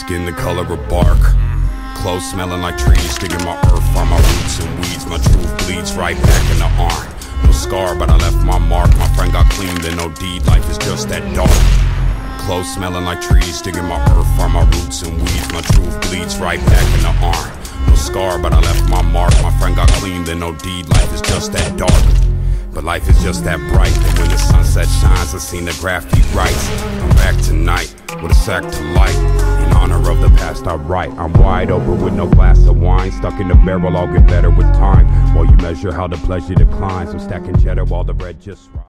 Skin the color of bark, clothes smelling like trees, digging my earth on my roots and weeds. My truth bleeds right back in the arm. No scar, but I left my mark. My friend got clean, then no deed. Life is just that dark. Clothes smelling like trees, digging my earth on my roots and weeds. My truth bleeds right back in the arm. No scar, but I left my mark. My friend got clean, then no deed. Life is just that dark. But life is just that bright, and when the sunset shines, I seen the graffiti writes. I'm back tonight with a sack to light. In honor of the past, I write. I'm wide open with no glass of wine. Stuck in the barrel, I'll get better with time. While you measure how the pleasure declines, I'm stacking cheddar while the bread just rises.